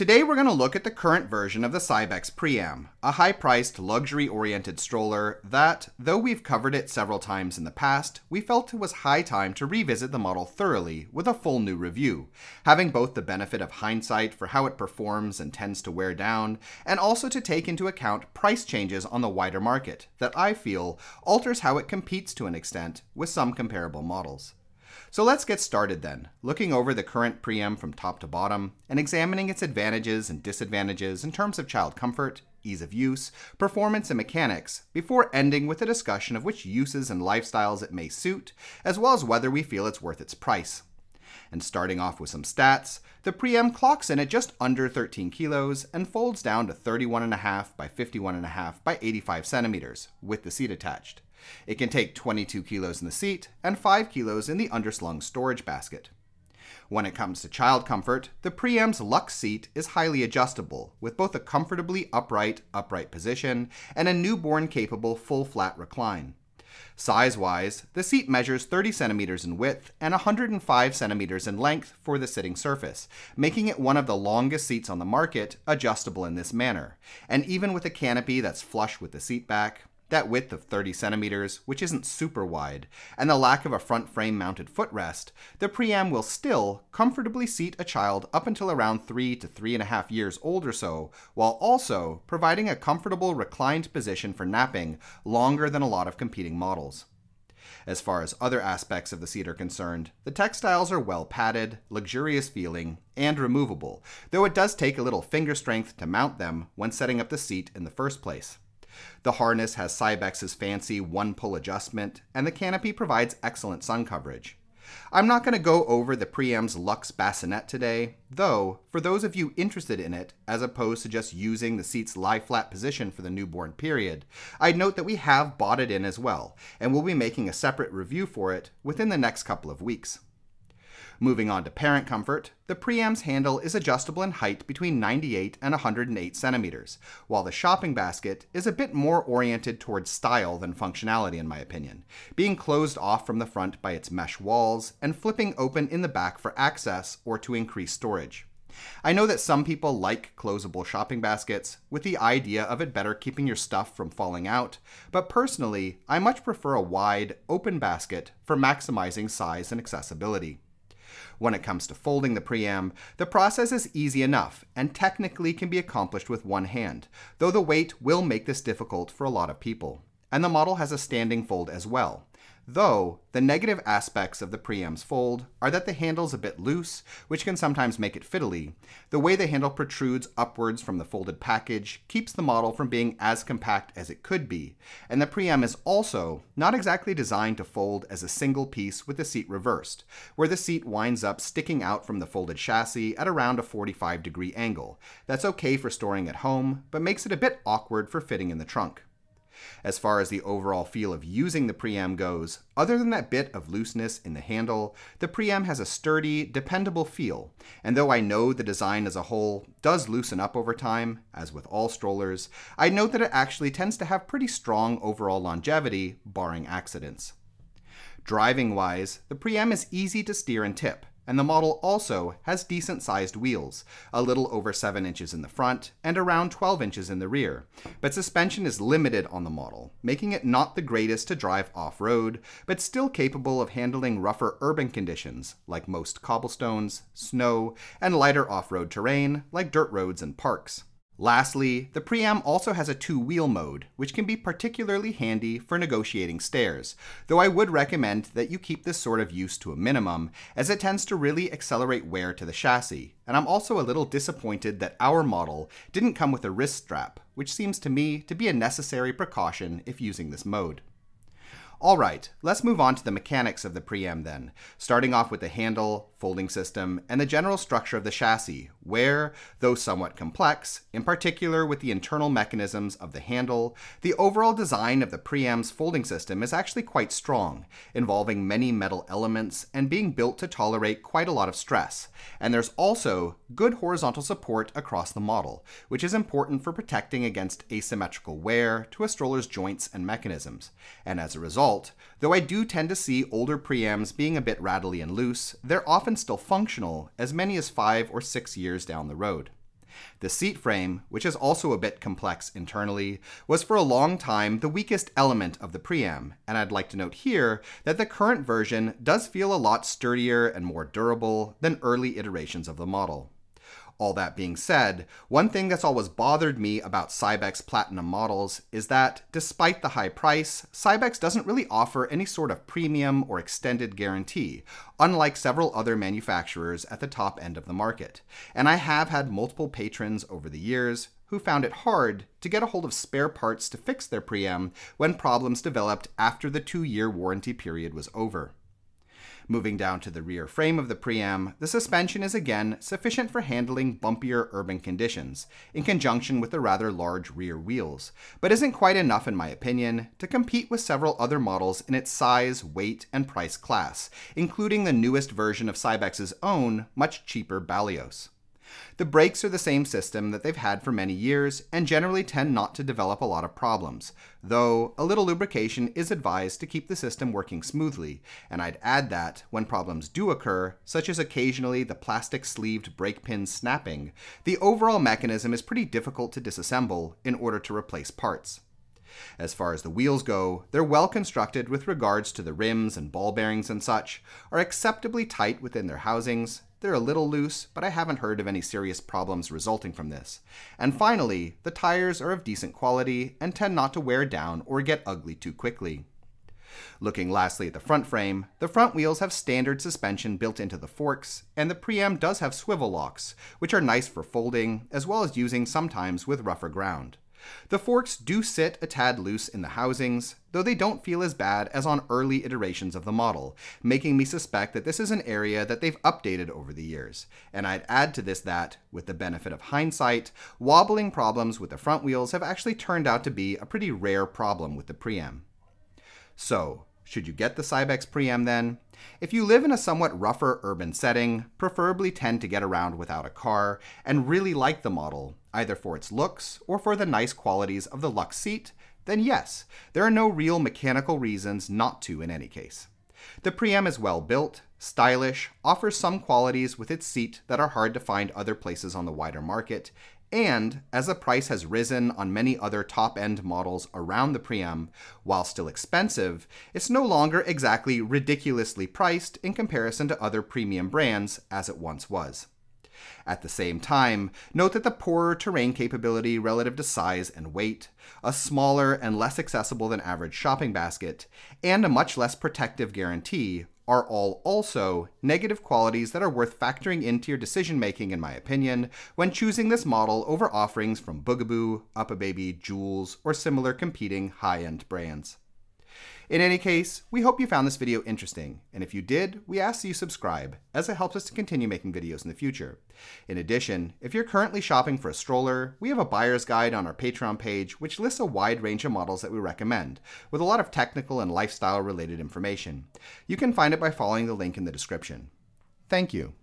Today we're going to look at the current version of the Cybex Priam, a high-priced, luxury-oriented stroller that, though we've covered it several times in the past, we felt it was high time to revisit the model thoroughly with a full new review, having both the benefit of hindsight for how it performs and tends to wear down, and also to take into account price changes on the wider market that I feel alters how it competes to an extent with some comparable models. So let's get started then, looking over the current Priam from top to bottom and examining its advantages and disadvantages in terms of child comfort, ease of use, performance and mechanics, before ending with a discussion of which uses and lifestyles it may suit, as well as whether we feel it's worth its price. And starting off with some stats, the Priam clocks in at just under 13 kilos and folds down to 31.5 by 51.5 by 85 centimeters, with the seat attached. It can take 22 kilos in the seat and 5 kilos in the underslung storage basket. When it comes to child comfort, the Priam's Luxe seat is highly adjustable, with both a comfortably upright position and a newborn-capable full-flat recline. Size-wise, the seat measures 30 centimeters in width and 105 centimeters in length for the sitting surface, making it one of the longest seats on the market adjustable in this manner, and even with a canopy that's flush with the seat back, that width of 30 centimeters, which isn't super wide, and the lack of a front frame mounted footrest, the Priam will still comfortably seat a child up until around 3 to 3.5 years old or so, while also providing a comfortable reclined position for napping longer than a lot of competing models. As far as other aspects of the seat are concerned, the textiles are well padded, luxurious feeling, and removable, though it does take a little finger strength to mount them when setting up the seat in the first place. The harness has Cybex's fancy one-pull adjustment, and the canopy provides excellent sun coverage. I'm not going to go over the Priam's Luxe bassinet today, though, for those of you interested in it, as opposed to just using the seat's lie-flat position for the newborn period, I'd note that we have bought it in as well, and we'll be making a separate review for it within the next couple of weeks. Moving on to parent comfort, the Priam's handle is adjustable in height between 98 and 108 centimeters, while the shopping basket is a bit more oriented towards style than functionality in my opinion, being closed off from the front by its mesh walls and flipping open in the back for access or to increase storage. I know that some people like closable shopping baskets, with the idea of it better keeping your stuff from falling out, but personally, I much prefer a wide, open basket for maximizing size and accessibility. When it comes to folding the Priam, the process is easy enough and technically can be accomplished with one hand, though the weight will make this difficult for a lot of people. And the model has a standing fold as well, though the negative aspects of the Priam's fold are that the handle's a bit loose, which can sometimes make it fiddly. The way the handle protrudes upwards from the folded package keeps the model from being as compact as it could be, and the Priam is also not exactly designed to fold as a single piece with the seat reversed, where the seat winds up sticking out from the folded chassis at around a 45-degree angle. That's okay for storing at home, but makes it a bit awkward for fitting in the trunk. As far as the overall feel of using the Priam goes, other than that bit of looseness in the handle, the Priam has a sturdy, dependable feel, and though I know the design as a whole does loosen up over time, as with all strollers, I note that it actually tends to have pretty strong overall longevity, barring accidents. Driving-wise, the Priam is easy to steer and tip, and the model also has decent-sized wheels, a little over 7 inches in the front and around 12 inches in the rear, but suspension is limited on the model, making it not the greatest to drive off-road, but still capable of handling rougher urban conditions, like most cobblestones, snow, and lighter off-road terrain, like dirt roads and parks. Lastly, the Priam also has a two-wheel mode, which can be particularly handy for negotiating stairs, though I would recommend that you keep this sort of use to a minimum, as it tends to really accelerate wear to the chassis, and I'm also a little disappointed that our model didn't come with a wrist strap, which seems to me to be a necessary precaution if using this mode. Alright, let's move on to the mechanics of the Priam then, starting off with the handle, folding system, and the general structure of the chassis, where, though somewhat complex, in particular with the internal mechanisms of the handle, the overall design of the Priam's folding system is actually quite strong, involving many metal elements and being built to tolerate quite a lot of stress, and there's also good horizontal support across the model, which is important for protecting against asymmetrical wear to a stroller's joints and mechanisms, and as a result, though I do tend to see older Priams being a bit rattly and loose, they're often still functional, as many as 5 or 6 years down the road. The seat frame, which is also a bit complex internally, was for a long time the weakest element of the Priam, and I'd like to note here that the current version does feel a lot sturdier and more durable than early iterations of the model. All that being said, one thing that's always bothered me about Cybex Platinum models is that, despite the high price, Cybex doesn't really offer any sort of premium or extended guarantee, unlike several other manufacturers at the top end of the market. And I have had multiple patrons over the years who found it hard to get a hold of spare parts to fix their Priam when problems developed after the 2-year warranty period was over. Moving down to the rear frame of the Priam, the suspension is again sufficient for handling bumpier urban conditions, in conjunction with the rather large rear wheels, but isn't quite enough in my opinion to compete with several other models in its size, weight, and price class, including the newest version of Cybex's own, much cheaper Balios. The brakes are the same system that they've had for many years and generally tend not to develop a lot of problems, though a little lubrication is advised to keep the system working smoothly, and I'd add that when problems do occur, such as occasionally the plastic-sleeved brake pin snapping, the overall mechanism is pretty difficult to disassemble in order to replace parts. As far as the wheels go, they're well constructed with regards to the rims and ball bearings and such, are acceptably tight within their housings. They're a little loose, but I haven't heard of any serious problems resulting from this. And finally, the tires are of decent quality and tend not to wear down or get ugly too quickly. Looking lastly at the front frame, the front wheels have standard suspension built into the forks, and the Priam does have swivel locks, which are nice for folding, as well as using sometimes with rougher ground. The forks do sit a tad loose in the housings, though they don't feel as bad as on early iterations of the model, making me suspect that this is an area that they've updated over the years. And I'd add to this that, with the benefit of hindsight, wobbling problems with the front wheels have actually turned out to be a pretty rare problem with the Priam. So, should you get the Cybex Priam then? If you live in a somewhat rougher urban setting, preferably tend to get around without a car, and really like the model, either for its looks or for the nice qualities of the Luxe seat, then yes, there are no real mechanical reasons not to in any case. The Priam is well built, stylish, offers some qualities with its seat that are hard to find other places on the wider market, and, as the price has risen on many other top-end models around the Priam, while still expensive, it's no longer exactly ridiculously priced in comparison to other premium brands as it once was. At the same time, note that the poorer terrain capability relative to size and weight, a smaller and less accessible than average shopping basket, and a much less protective guarantee are all also negative qualities that are worth factoring into your decision-making, in my opinion, when choosing this model over offerings from Boogaboo, Upababy, Joolz, or similar competing high-end brands. In any case, we hope you found this video interesting, and if you did, we ask that you subscribe, as it helps us to continue making videos in the future. In addition, if you're currently shopping for a stroller, we have a buyer's guide on our Patreon page which lists a wide range of models that we recommend, with a lot of technical and lifestyle related information. You can find it by following the link in the description. Thank you.